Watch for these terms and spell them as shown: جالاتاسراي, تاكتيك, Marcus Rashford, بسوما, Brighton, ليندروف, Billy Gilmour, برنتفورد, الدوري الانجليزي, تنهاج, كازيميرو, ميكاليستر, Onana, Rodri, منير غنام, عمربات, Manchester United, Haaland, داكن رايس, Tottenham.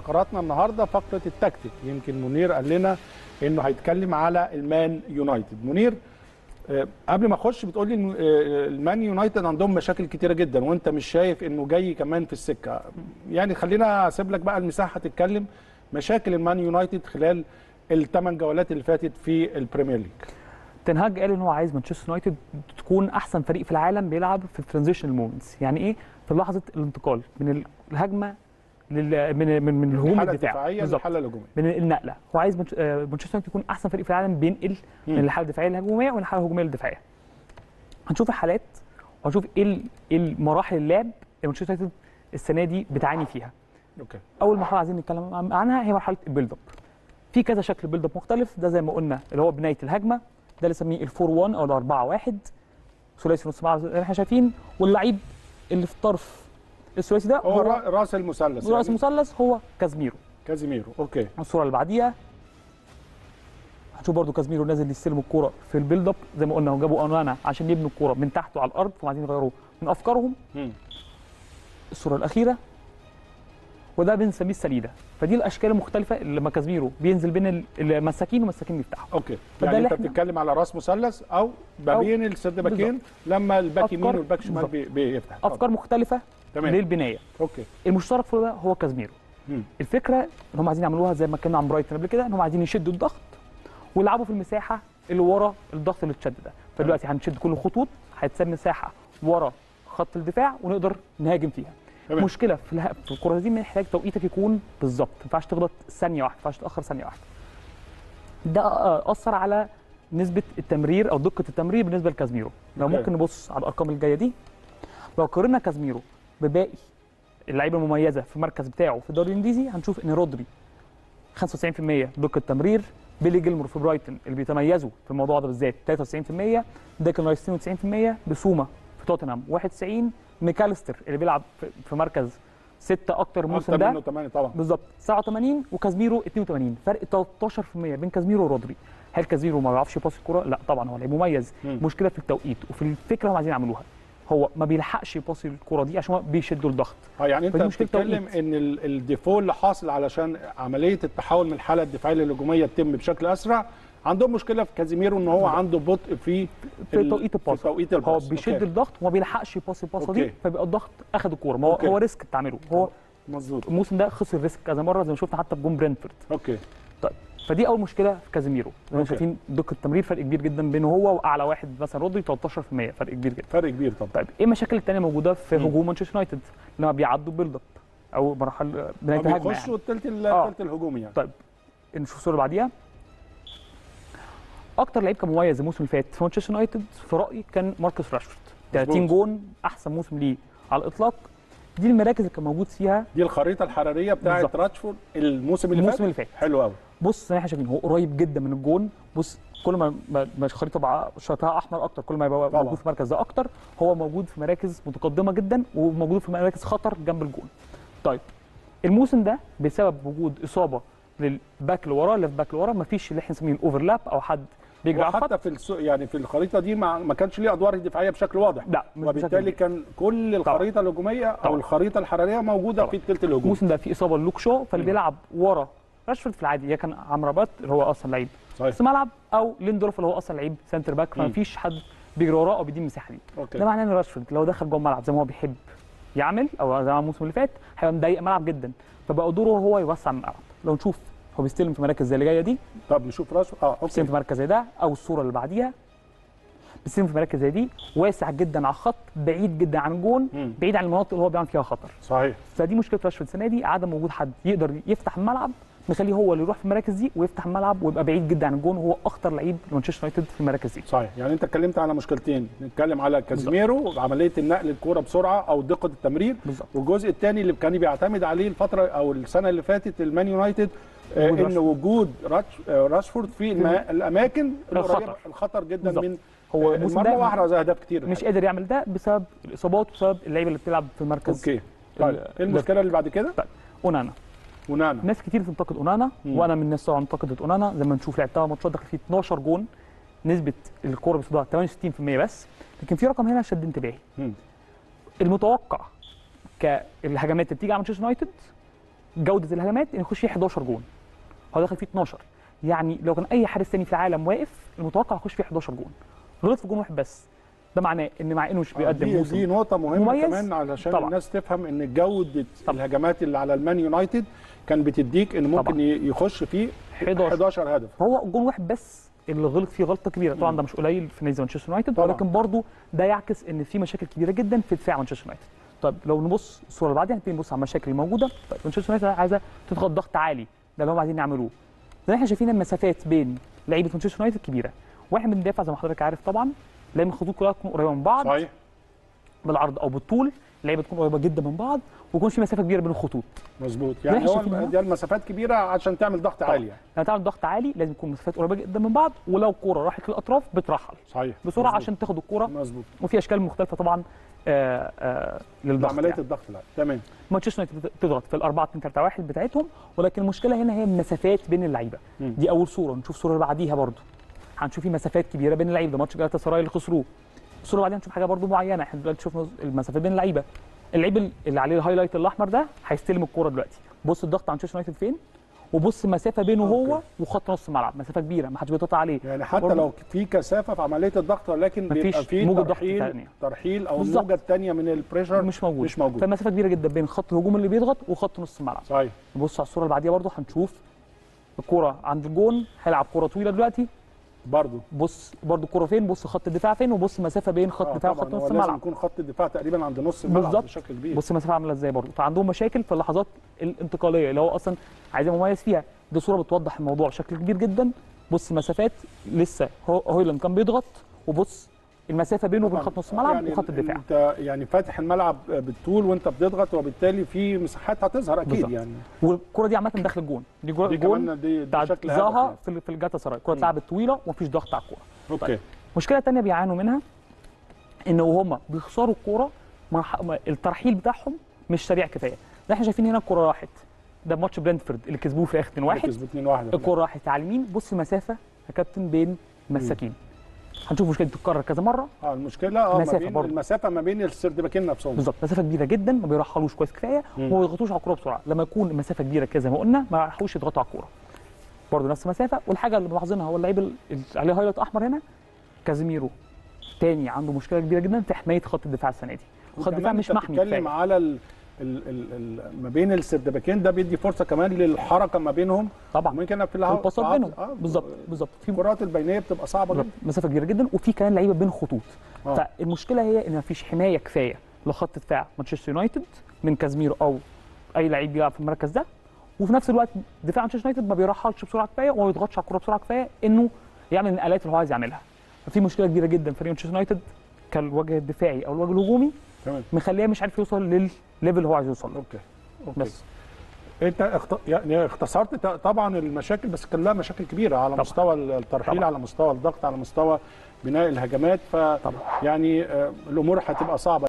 فقراتنا النهارده فقره التكتيك. يمكن منير قال لنا انه هيتكلم على المان يونايتد. منير قبل ما اخش بتقول لي ان المان يونايتد عندهم مشاكل كتيره جدا وانت مش شايف انه جاي كمان في السكه، يعني خلينا اسيب لك بقى المساحه تتكلم مشاكل المان يونايتد خلال الثمان جولات اللي فاتت في البريمير ليج. تنهاج قال ان هو عايز مانشستر يونايتد تكون احسن فريق في العالم بيلعب في الترانزيشنال مومنتس، يعني ايه؟ في لحظه الانتقال من الهجمه من الهجوم الدفاعي من النقله. هو عايز مانشستر يونايتد يكون احسن فريق في العالم بينقل من الحاله الدفاعيه للهجوميه ومن الحاله الهجوميه للدفاعيه. هنشوف الحالات وهنشوف ايه المراحل اللعب اللي مانشستر يونايتد السنه دي بتعاني فيها. اوكي، اول مرحله عايزين نتكلم عنها هي مرحله البيلد اب. في كذا شكل بيلد اب مختلف، ده زي ما قلنا اللي هو بنايه الهجمه، ده اللي سميه ال 4-1 او ال 4-1 ثلاثي نص ملعب اللي احنا شايفين، واللعيب اللي في الطرف الثلاثي ده هو راس المثلث، يعني راس المثلث هو كازيميرو. اوكي، الصوره اللي بعديها هنشوف برده كازيميرو نازل يستلم الكوره في البيلد اب، زي ما قلنا هم جابوا اونانا عشان يبنوا الكوره من تحته على الارض وبعدين يغيروا من افكارهم. الصوره الاخيره وده بنسميه السليده. فدي الاشكال المختلفه اللي لما كازيميرو بينزل بين المساكين والمساكين بيفتحوا. اوكي، يعني انت بتتكلم على راس مثلث او ما بين السد باكين لما الباك يمين والباك شمال بيفتح افكار مختلفه للبنايه. اوكي، المشترك في ده هو كازيميرو. الفكره اللي هم عايزين يعملوها زي ما اتكلمنا عن برايتون قبل كده ان هم عايزين يشدوا الضغط ويلعبوا في المساحه اللي ورا الضغط اللي اتشد ده. فدلوقتي هنشد كل الخطوط، هيتساب مساحه ورا خط الدفاع ونقدر نهاجم فيها. المشكله في الكره دي محتاج توقيتك يكون بالظبط، ما ينفعش تغلط ثانيه واحده، ما ينفعش تاخر ثانيه واحده. ده اثر على نسبه التمرير او دقه التمرير بالنسبه لكازيميرو. لو ممكن نبص على الارقام الجايه دي، لو قارنا كازيميرو بباقي اللعيبه المميزه في المركز بتاعه في الدوري الانجليزي هنشوف ان رودري 95% دقه تمرير، بيلي جيلمور في برايتون اللي بيتميزوا في الموضوع ده بالذات 93%، داكن رايس 92%، بسوما في توتنهام 91%، ميكاليستر اللي بيلعب في مركز 6 اكتر الموسم ده بالظبط 89، وكازيميرو 82. فرق 13% بين كازيميرو ورودري. هل كازيميرو ما بيعرفش يباص الكوره؟ لا طبعا، هو لعيب مميز. مشكله في التوقيت وفي الفكره اللي هم عايزين يعملوها، هو ما بيلحقش يباصي الكرة دي عشان هو بيشدوا الضغط. يعني انت بتتكلم ان الديفول اللي حاصل علشان عمليه التحول من الحاله الدفاعيه للهجوميه تتم بشكل اسرع، عندهم مشكله في كازيميرو ان هو عنده بطء في توقيت الباص. هو بيشد الضغط وما بيلحقش يباصي الباصه دي، فبيبقى الضغط اخد الكوره. ما هو ريسك بتعمله هو مظبوط. الموسم ده خسر ريسك كذا مره زي ما شفنا حتى في جون برينفورد. اوكي، طيب فدي اول مشكله في كازيميرو. زي ما شايفين دقه التمرير فرق كبير جدا بينه هو واعلى واحد مثلا رودري 13%، فرق كبير جدا. فرق كبير طبعا. طيب ايه المشاكل الثانيه موجوده في هجوم مانشستر يونايتد لما بيعدوا بيلد اب او مرحله بنايه الهجمه؟ بيخشوا الثلث الهجومي يعني. طيب نشوف الصوره اللي بعديها. اكتر لعيب كان مميز الموسم اللي فات في مانشستر يونايتد في رايي كان ماركوس راشفورد، 30 جون، احسن موسم ليه على الاطلاق. دي المراكز اللي كان موجود فيها، دي الخريطه الحراريه بتاعه راشفورد الموسم اللي فات. حلو قوي. بص احنا شايفين هو قريب جدا من الجون. بص كل ما الخريطه شكلها احمر اكتر كل ما يبقى موجود في المركز ده اكتر. هو موجود في مراكز متقدمه جدا وموجود في مراكز خطر جنب الجون. طيب الموسم ده بسبب وجود اصابه للباك اللي وراه مفيش اللي احنا بنسميه الاوفرلاب او حد وحتى في يعني في الخريطه دي ما كانش ليه ادوار دفاعيه بشكل واضح، وبالتالي كان كل الخريطه الهجوميه او الخريطه الحراريه موجوده في الثلث الهجومي. الموسم ده في اصابه للوك شو، فاللي بيلعب ورا راشفورد في العادي يا كان عمربات اللي هو اصلا لعيب نص ملعب او ليندروف اللي هو اصلا لعيب سنتر باك، فما فيش حد بيجري وراه او بيدي المساحه دي. ده معناه ان راشفورد لو دخل جوه الملعب زي ما هو بيحب يعمل او زي ما الموسم اللي فات هيبقى مضايق الملعب جدا، فبقى دوره هو يوسع الملعب. لو نشوف هو بيستلم في مراكز زي اللي جايه دي. طب نشوف راسه بيستلم في مركز زي ده او الصوره اللي بعديها بيستلم في مراكز زي دي، واسع جدا على الخط، بعيد جدا عن الجون، بعيد عن المناطق اللي هو بيعمل فيها خطر. صحيح. فدي مشكله راشفورد السنه دي، عدم وجود حد يقدر يفتح الملعب مخليه هو اللي يروح في المراكز دي ويفتح الملعب ويبقى بعيد جدا عن الجون، وهو اخطر لعيب لمانشستر يونايتد في المراكز دي. صحيح، يعني انت اتكلمت على مشكلتين، نتكلم على كازيميرو عمليه النقل الكوره بسرعه او دقه التمرير، والجزء الثاني اللي كان بيعتمد عليه الفتره او السنه اللي فاتت المان يونايتد ان وجود راشفورد في الاماكن القريبه الخطر جدا من هو المرمى واحرز اهداف كتير مش قادر يعمل ده بسبب الاصابات وبسبب اللعيبه اللي بتلعب في المركز. اوكي، طيب المشكله اللي بعد كده اونانا. ناس كتير بتنتقد اونانا وانا من الناس طبعا انتقدت اونانا. زي ما نشوف لعبتها ماتشات دخل فيه 12 جون، نسبه الكوره بيصدها 68% بس، لكن في رقم هنا شد انتباهي. المتوقع كالهجمات اللي بتيجي على مانشستر يونايتد جوده الهجمات ان يخش فيه 11 جون، هو دخل فيه 12. يعني لو كان اي حارس ثاني في العالم واقف المتوقع يخش فيه 11 جون، غلط في جون واحد بس. ده معناه ان مع انه مش بيقدم موسم دي نقطه مهمه مميز. كمان علشان طبعا الناس تفهم ان جوده الهجمات اللي على المان يونايتد كان بتديك ان ممكن طبعا يخش فيه 11 هدف، هو جون واحد بس اللي غلط فيه غلطه كبيره. طبعا ده مش قليل في نادي مانشستر يونايتد، ولكن برضه ده يعكس ان في مشاكل كبيره جدا في دفاع مانشستر يونايتد. طب لو نبص الصوره اللي بعدها، نبص على المشاكل الموجوده. طيب مانشستر يونايتد عايزه تضغط ضغط عالي، ده اللي هم عايزين يعملوه. زي ما احنا شايفين المسافات بين لعيبه مانشستر يونايتد كبيره، واحنا بندافع زي ما حضرتك عارف طبعا، لما الخطوط كلها تكون قريبه من بعض صحيح بالعرض او بالطول، اللعيبه تكون قريبه جدا من بعض ويكون في مسافه كبيره بين الخطوط. مظبوط، يعني هو دي المسافات كبيره عشان تعمل ضغط عالي. يعني لما تعمل ضغط عالي لازم يكون مسافات قريبه جدا من بعض، ولو الكوره راحت للاطراف بترحل صحيح بسرعه عشان تاخد الكوره. مظبوط، وفي اشكال مختلفه طبعا للضغط، عمليه يعني الضغط. لا تمام، مانشستر يونايتد بتضغط في ال 4-2-3-1 بتاعتهم، ولكن المشكله هنا هي المسافات بين اللعيبه. دي اول صوره، نشوف الصوره اللي بعديها برضه هنشوف في مسافات كبيره بين اللعيبه. ده ماتش جالاتاسراي اللي خسروه. الصوره بعدين هنشوف حاجه برضو معينه، احنا دلوقتي شفنا المسافات بين اللعيبه. اللعيب اللي عليه الهايلايت الاحمر ده هيستلم الكوره دلوقتي، بص الضغط عن مانشستر يونايتد فين، وبص المسافه بينه هو وخط نص الملعب، مسافه كبيره ما حدش بيتقطع عليه. يعني حتى لو في كثافه في عمليه الضغط، ولكن بيبقى في ترحيل او الموجه الثانيه من البريشر مش موجود. فالمسافه كبيره جدا بين خط الهجوم اللي بيضغط وخط نص الملعب. صحيح، نبص على الصوره اللي بعديها برضو، هنشوف الكوره عند الجون، هيلعب كوره طويله دلوقتي برضه الكوره فين، بص خط الدفاع فين، وبص مسافه بين خط الدفاع وخط نص الملعب. لازم يكون خط الدفاع تقريبا عند نص الملعب بشكل كبير، بص المسافه عامله ازاي برضه. فعندهم مشاكل في اللحظات الانتقاليه اللي هو اصلا عايزين مميز فيها. دي صوره بتوضح الموضوع بشكل كبير جدا، بص مسافات لسه هويلاند كان بيضغط، وبص المسافه بينه وبين خط نص الملعب يعني وخط الدفاع. انت يعني فاتح الملعب بالطول وانت بتضغط، وبالتالي في مساحات هتظهر اكيد بالزبط. يعني والكره دي عامه داخل الجون، دي جول بشكل هادف في الجاتاسراي، كره اتلعبت طويله ومفيش ضغط على الكوره. اوكي طيب. مشكله ثانيه بيعانوا منها ان وهم بيخسروا الكوره الترحيل بتاعهم مش سريع كفايه. ده احنا شايفين هنا الكره راحت، ده ماتش برنتفورد اللي كسبوه في اخر 2-1، الكره راحت على اليمين، بص مسافه يا كابتن بين مساكين. هنشوف مشكله بتتكرر كذا مره. المشكله المسافه ما بين السرد باكين نفسهم بالظبط، مسافه كبيره جدا، ما بيرحلوش كويس كفايه وما بيضغطوش على الكوره بسرعه. لما يكون مسافه كبيره كده زي ما قلنا ما يلحقوش يضغطوا على الكوره، برضه نفس المسافه. والحاجه اللي ملاحظينها هو اللعيب اللي عليه هايلايت احمر هنا كازيميرو، تاني عنده مشكله كبيره جدا في حمايه خط الدفاع السنه دي، خط الدفاع مش محمي. بتتكلم على ما بين السردباكين، ده بيدي فرصه كمان للحركه ما بينهم طبعا، ممكن في الباصات بينهم بالظبط في الكرات البينيه بتبقى صعبه جدا، مسافه كبيره جدا، وفي كمان لعيبه بين خطوط. فالمشكله هي ان مفيش حمايه كفايه لخط دفاع مانشستر يونايتد من كازيميرو او اي لعيب بيلعب في المركز ده، وفي نفس الوقت دفاع مانشستر يونايتد ما بيرحلش بسرعه كفايه وما بيضغطش على الكوره بسرعه كفايه انه يعمل النقلات اللي هو عايز يعملها. ففي مشكله كبيره جدا في مانشستر يونايتد كالوجه الدفاعي او الوجه الهجومي، مخليه مش عارف يوصل للليفل اللي هو عايز يوصل له. أوكي. بس انت يعني اختصرت طبعا المشاكل، بس كان لها مشاكل كبيره على مستوى الترحيل، على مستوى الضغط، على مستوى بناء الهجمات. ف يعني الامور هتبقى صعبه.